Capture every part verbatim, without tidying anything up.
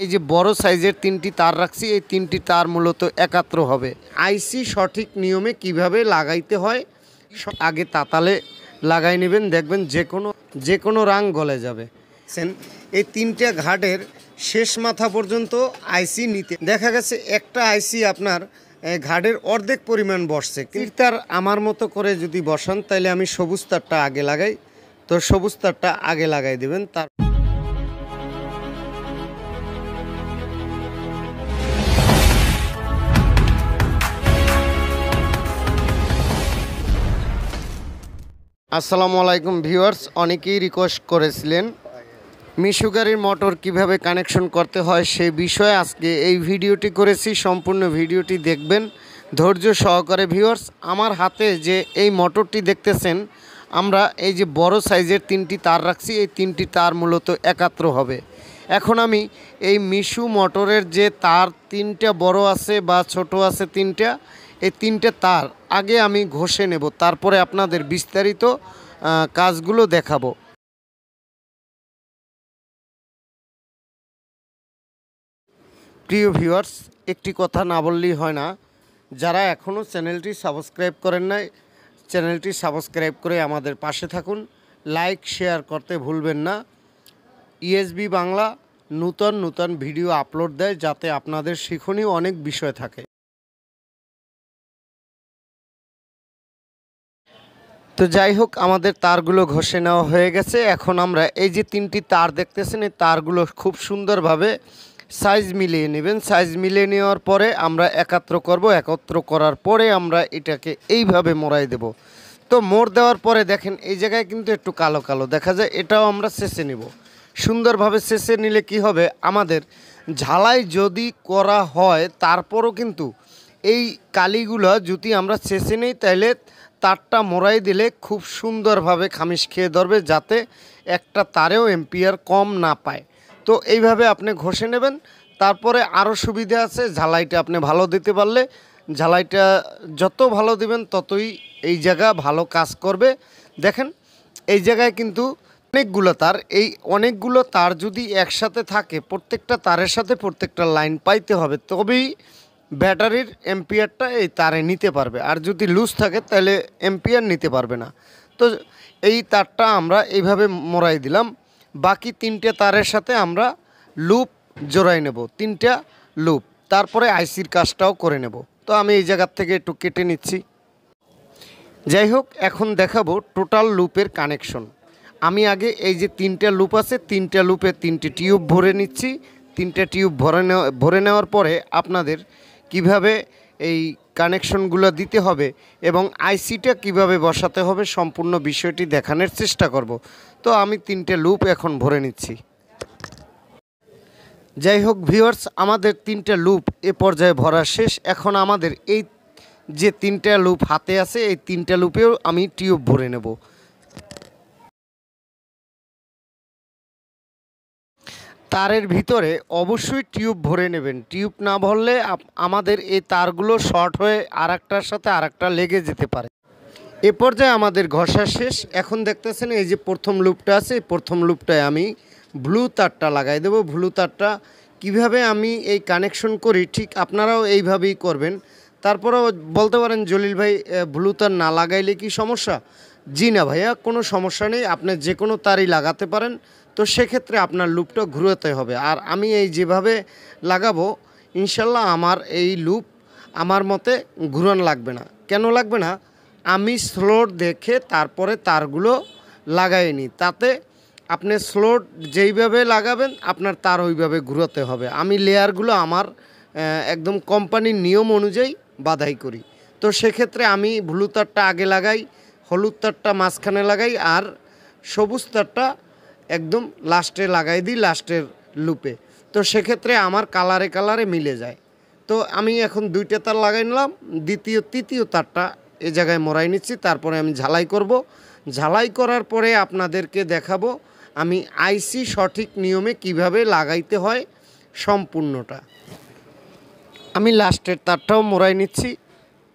ये बड़ो साइजेर तीनटी तार रखी ये तीनटी तार मूलत तो एकत्र होबे आईसी सठिक नियमे किभाबे लागाइते हय आगे ताताले लागाई नेबेन देखबेन जेकोनो जेकोनो रंग गले जाबे। ये तीनटे घाटेर शेष माथा पर्यन्त आईसी निते देखा गेछे एकटा आईसी आपनार घाटेर अर्धेक परिमाण बसछे तीरतार आमार मतो करे जदि बसान ताहले आमी सबुज तारटा आगे लागाई तो सबुज तारटा आगे लागाई दिबेन तार असलामुअलैकुम भिवार्स अनेकेई रिक्वेस्ट करेछिलेन मिशुगारिर मोटर किभाबे कानेक्शन करते हय सेई विषये आजके एई भिडियोटी करेछि सम्पूर्ण भिडियोटी देखबेन धैर्य सहकारे। भिवार्स आमार हाते जे एई मोटरटी देखतेछेन आमरा एई जे बड़ो साइजेर तीनटी तार राखछि एई तीनटी तार मूलत एकत्र होबे। एखन आमी एई मिशु मोटरेर जे तार तीनटा बड़ो आछे बा छोटो आछे तीनटा এই তিনটে তার আগে আমি ঘষে নেব তারপরে আপনাদের বিস্তারিত কাজগুলো দেখাবো। প্রিয় ভিউয়ার্স একটি কথা না বললেই হয় না, যারা এখনো চ্যানেলটি সাবস্ক্রাইব করেন নাই চ্যানেলটি সাবস্ক্রাইব করে আমাদের পাশে থাকুন, লাইক শেয়ার করতে ভুলবেন না। ইএসবি বাংলা নতুন নতুন ভিডিও আপলোড দেয় যাতে আপনাদের শিক্ষণীয় অনেক বিষয় থাকে। तो যাই হোক আমাদের তারগুলো ঘষে নেওয়া হয়ে গেছে। এখন আমরা এই যে তিনটি তার দেখতেছেন এই তারগুলো খুব সুন্দরভাবে সাইজ মিলিয়ে নেবেন। সাইজ মিলিয়ে নেওয়ার পরে আমরা একত্র করব, একত্র করার পরে আমরা এটাকে এইভাবে মোড়াই দেব। তো মোড় দেওয়ার পরে দেখেন এই জায়গায় কিন্তু একটু কালো কালো দেখা যায়, এটাও আমরা ছেঁচে নেব। সুন্দরভাবে ছেঁচে নিলে কি হবে আমাদের ঝালাই যদি করা হয় তারপরও কিন্তু এই কালিগুলো যদি আমরা ছেঁচে নেই তাহলে तारटा मोड़ाई दिले खूब सुंदर भावे खामिश खेये धरबे जाते एकटा तारेओ एम्पियर कम ना पाय। तो एइभावे आपनि घषे नेबेन तारपरे आरो सुविधा आछे झालाइटा आपनि भालो दिते पारले झालाइटा जतो भालो दिबेन ततोई एइ जायगा भालो काज करबे। देखेन एइ जायगाय किन्तु अनेकगुलो तार एइ अनेकगुलो तार जदि एकसाथे थाके प्रत्येकटा तारेर साथे प्रत्येकटा लाइन पाइते होबे तबेई ব্যাটারির এম্পিয়ারটা এই তারে নিতে পারবে, আর যদি লুজ থাকে তাহলে এম্পিয়ার নিতে পারবে না। তো এই তারটা আমরা এইভাবে মোড়াই দিলাম, বাকি তিনটে তারের সাথে আমরা লুপ জোড়াই নেব তিনটা লুপ, তারপরে আইসির কাজটাও করে নেব। তো আমি এই জায়গার থেকে একটু কেটে নিচ্ছি। যাই হোক এখন দেখাবো টোটাল লুপের কানেকশন। আমি আগে এই যে তিনটা লুপ আছে তিনটা লুপে তিনটি টিউব ভরে নিচ্ছি। তিনটা টিউব ভরে নেওয়া ভরে নেওয়ার পরে আপনাদের কিভাবে এই কানেকশনগুলো দিতে হবে এবং আইসিটা কিভাবে বসাতে হবে সম্পূর্ণ বিষয়টি দেখানোর চেষ্টা করব। তো আমি তিনটে লুপ এখন ভরে নিচ্ছি। যাই হোক ভিউয়ার্স আমাদের তিনটে লুপ এ পর্যায়ে ভরা শেষ। এখন আমাদের এই যে তিনটা লুপ হাতে আছে এই তিনটা লুপেও আমি টিউব ভরে নেব। তারের ভিতরে অবশ্যই টিউব ভরে নেবেন, টিউব না ভরলে আমাদের এই তারগুলো শর্ট হয়ে আরেকটার সাথে আরেকটা লেগে যেতে পারে। এ পর্যায়ে আমাদের ঘষা শেষ। এখন দেখতেছেন এই যে প্রথম লুপটা আছে এই প্রথম লুপটায় আমি ব্লু তারটা লাগাই দেব। ব্লু তারটা কিভাবে আমি এই কানেকশন করি ঠিক আপনারাও এইভাবেই করবেন। তারপরেও বলতে পারেন জলিল ভাই ব্লু তার না লাগাইলে কি সমস্যা? জি না ভাইয়া, কোনো সমস্যা নেই, আপনি যে কোনো তারই লাগাতে পারেন। তো সেক্ষেত্রে আপনার লুপটা ঘুরাতে হবে, আর আমি এই যেভাবে লাগাবো ইনশাল্লাহ আমার এই লুপ আমার মতে ঘুরান লাগবে না। কেন লাগবে না? আমি স্লোট দেখে তারপরে তারগুলো লাগাইনি, তাতে আপনি স্লোট যেইভাবে লাগাবেন আপনার তার ওইভাবে ঘুরাতে হবে। আমি লেয়ারগুলো আমার একদম কোম্পানির নিয়ম অনুযায়ী বাধাই করি। তো সেক্ষেত্রে আমি ব্লু তারটা আগে লাগাই, হলুদ তারটা মাঝখানে লাগাই, আর সবুজ তারটা একদম লাস্টে লাগাই দিই লাস্টের লুপে। তো সেক্ষেত্রে আমার কালারে কালারে মিলে যায়। তো আমি এখন দুইটা তার লাগাই নিলাম, দ্বিতীয় তৃতীয় তারটা এ জায়গায় মোড়াই নিচ্ছি, তারপরে আমি ঝালাই করব। ঝালাই করার পরে আপনাদেরকে দেখাবো আমি আইসি সঠিক নিয়মে কিভাবে লাগাইতে হয় সম্পূর্ণটা। আমি লাস্টের তারটাও মোড়াই নিচ্ছি।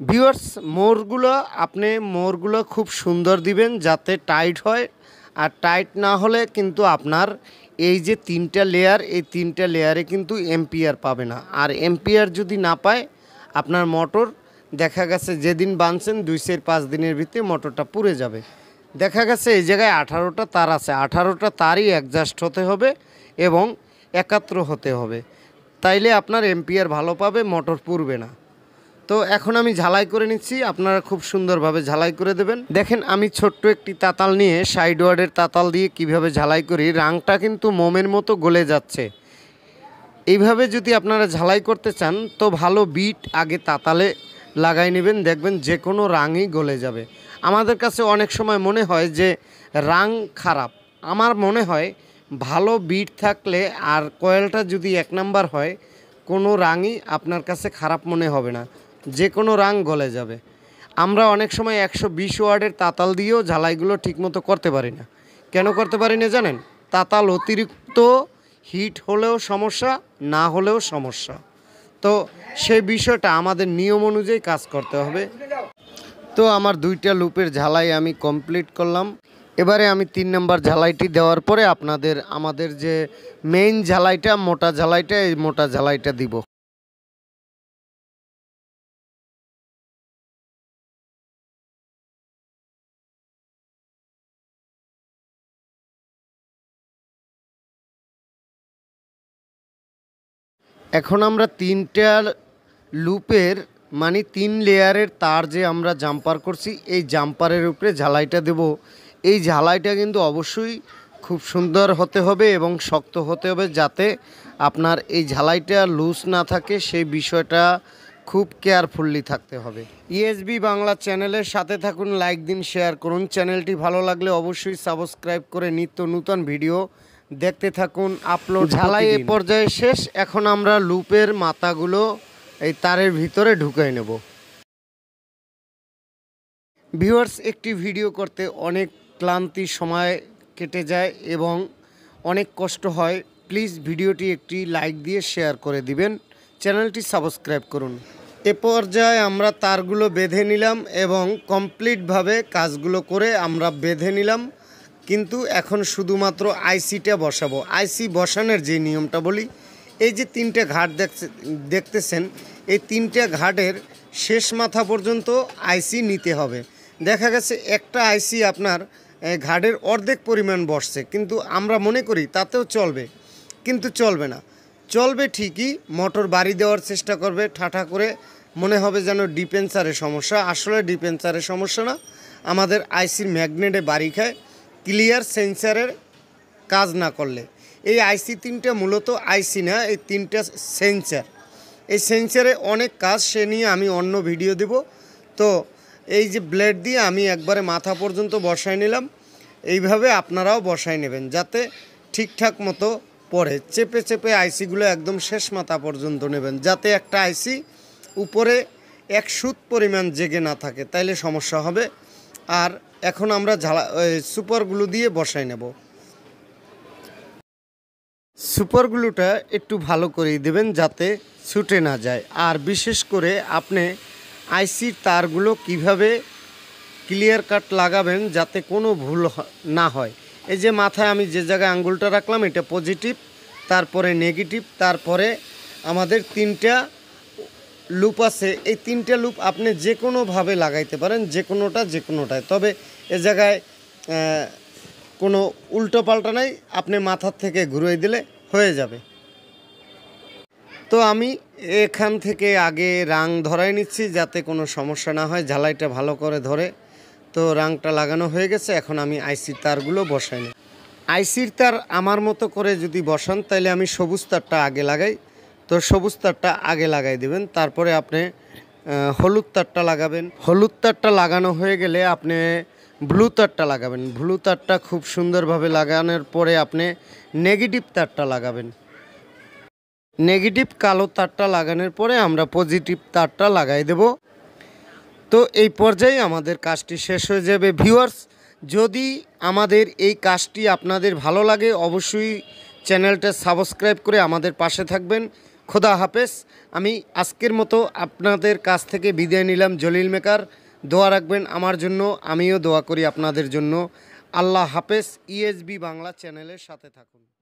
ভিউয়ার্স মোড়গুলো আপনি মোড়গুলো খুব সুন্দর দিবেন যাতে টাইট হয়, আর টাইট না হলে কিন্তু আপনার ये तीनटा लेयार ये तीनटा लेयारे किन्तु एम्पियर पाबे ना और एम्पियर जदि ना पाए आपनार मोटर देखा गेছে जेदिन बानছেন दुई से पाँच दिनेर भितरे मोटरटा पुड़े जाबे। देखा गेছে এই জায়গায় আঠারোটা তার আছে, আঠারোটা তারই অ্যাডজাস্ট হতে হবে এবং একত্র হতে হবে, তাইলে আপনার এম্পিয়ার ভালো পাবে, মোটর পুড়বে না। তো এখন আমি ঝালাই করে নিচ্ছি, আপনারা খুব সুন্দরভাবে ঝালাই করে দেবেন। দেখেন আমি ছোট্ট একটি তাতাল নিয়ে সাইড ওয়ার্ডের তাতাল দিয়ে কিভাবে ঝালাই করি। রাংটা কিন্তু মোমের মতো গলে যাচ্ছে। এইভাবে যদি আপনারা ঝালাই করতে চান তো ভালো বিট আগে তাতালে লাগাই নেবেন, দেখবেন যে কোনো রাঙই গলে যাবে। আমাদের কাছে অনেক সময় মনে হয় যে রাং খারাপ, আমার মনে হয় ভালো বিট থাকলে আর কয়েলটা যদি এক নাম্বার হয় কোনো রাঙই আপনার কাছে খারাপ মনে হবে না, যে কোনো রাং গলে যাবে। আমরা অনেক সময় একশো বিশ ওয়ার্ডের তাতাল দিয়েও ঝালাইগুলো ঠিকমতো করতে পারি না। কেন করতে পারি না জানেন? তাতাল অতিরিক্ত হিট হলেও সমস্যা, না হলেও সমস্যা। তো সেই বিষয়টা আমাদের নিয়ম অনুযায়ী কাজ করতে হবে। তো আমার দুইটা লুপের ঝালাই আমি কমপ্লিট করলাম। এবারে আমি তিন নম্বর ঝালাইটি দেওয়ার পরে আপনাদের আমাদের যে মেইন ঝালাইটা, মোটা ঝালাইটা, এই মোটা ঝালাইটা দিব। এখন আমরা তিনটা লুপের মানে তিন লেয়ারের তার যে আমরা জাম্পার করছি এই জাম্পারের উপরে ঝালাইটা দেব। এই ঝালাইটা কিন্তু অবশ্যই খুব সুন্দর হতে হবে এবং শক্ত হতে হবে, যাতে আপনার এই ঝালাইটা লুজ না থাকে সেই বিষয়টা খুব কেয়ারফুললি থাকতে হবে। ইএসবি বাংলা চ্যানেলের সাথে থাকুন, লাইক দিন, শেয়ার করুন। চ্যানেলটি ভালো লাগলে অবশ্যই সাবস্ক্রাইব করে নিত্য নতুন ভিডিও দেখতে থাকুন। আপলোড ঝালাই এ পর্যায়ে শেষ। এখন আমরা লুপের মাথাগুলো এই তারের ভিতরে ঢুকাই নেব। ভিউয়ার্স, একটি ভিডিও করতে অনেক ক্লান্তি সময় কেটে যায় এবং অনেক কষ্ট হয়। প্লিজ ভিডিওটি একটি লাইক দিয়ে শেয়ার করে দিবেন, চ্যানেলটি সাবস্ক্রাইব করুন। এ পর্যায়ে আমরা তারগুলো বেঁধে নিলাম এবং কমপ্লিটভাবে কাজগুলো করে আমরা বেঁধে নিলাম, কিন্তু এখন শুধুমাত্র আইসিটা বসাবো। আইসি বসানোর যে নিয়মটা বলি, এই যে তিনটে ঘাট দেখতেছেন এই তিনটে ঘাটের শেষ মাথা পর্যন্ত আইসি নিতে হবে। দেখা গেছে একটা আইসি আপনার ঘাটের অর্ধেক পরিমাণ বসছে, কিন্তু আমরা মনে করি তাতেও চলবে, কিন্তু চলবে না। চলবে ঠিকই, মোটর বাড়ি দেওয়ার চেষ্টা করবে, ঠাঠা করে মনে হবে যেন ডিপেন্সারের সমস্যা। আসলে ডিপেন্সারের সমস্যা না, আমাদের আইসির ম্যাগনেটে বাড়ি খায় ক্লিয়ার সেন্সারের কাজ না করলে। এই আইসি তিনটা মূলত আইসি না, এই তিনটা সেন্সার। এই সেন্সারে অনেক কাজ, সে নিয়ে আমি অন্য ভিডিও দেব। তো এই যে ব্লেড দিয়ে আমি একবারে মাথা পর্যন্ত বসাই নিলাম, এইভাবে আপনারাও বসাই নেবেন যাতে ঠিকঠাক মতো পড়ে। চেপে চেপে আইসিগুলো একদম শেষ মাথা পর্যন্ত নেবেন, যাতে একটা আইসি উপরে এক সুত পরিমাণ জেগে না থাকে, তাইলে সমস্যা হবে। আর এখন আমরা ঝালা সুপারগুলো দিয়ে বসাই নেব। সুপারগুলোটা একটু ভালো করে দেবেন যাতে ছুটে না যায়। আর বিশেষ করে আপনি আইসির তারগুলো কিভাবে ক্লিয়ার কাট লাগাবেন যাতে কোনো ভুল না হয়। এই যে মাথায় আমি যে জায়গায় আঙ্গুলটা রাখলাম এটা পজিটিভ, তারপরে নেগেটিভ, তারপরে আমাদের তিনটা লুপ আছে। এই তিনটা লুপ আপনি যে কোনোভাবে লাগাইতে পারেন, যে কোনোটা যে কোনোটায়, তবে এ জায়গায় কোনো উল্টো পাল্টা নাই, আপনি মাথার থেকে ঘুরিয়ে দিলে হয়ে যাবে। তো আমি এখান থেকে আগে রাং ধরাই নিচ্ছি যাতে কোনো সমস্যা না হয়, ঝালাইটা ভালো করে ধরে। তো রাংটা লাগানো হয়ে গেছে, এখন আমি আইসির তারগুলো বসাই নিই। আইসির তার আমার মতো করে যদি বসান তাহলে আমি সবুজ তারটা আগে লাগাই, তো সবুজ তারটা আগে লাগাই দেবেন, তারপরে আপনি হলুদ তারটা লাগাবেন। হলুদ তারটা লাগানো হয়ে গেলে আপনি ব্লু তারটা লাগাবেন। ব্লু তারটা খুব সুন্দরভাবে লাগানোর পরে আপনি নেগেটিভ তারটা লাগাবেন। নেগেটিভ কালো তারটা লাগানোর পরে আমরা পজিটিভ তারটা লাগাই দেব। তো এই পর্যায়ে আমাদের কাজটি শেষ হয়ে যাবে। ভিউয়ার্স, যদি আমাদের এই কাজটি আপনাদের ভালো লাগে অবশ্যই চ্যানেলটা সাবস্ক্রাইব করে আমাদের পাশে থাকবেন। খোদা হাফেজ। আমি আজকের মতো আপনাদের কাছ থেকে বিদায় নিলাম। জলিল মেকার, দোয়া রাখবেন আমার জন্য, আমিও দোয়া করি আপনাদের জন্য। আল্লাহ হাফেজ। ইএসবি বাংলা চ্যানেলের সাথে থাকুন।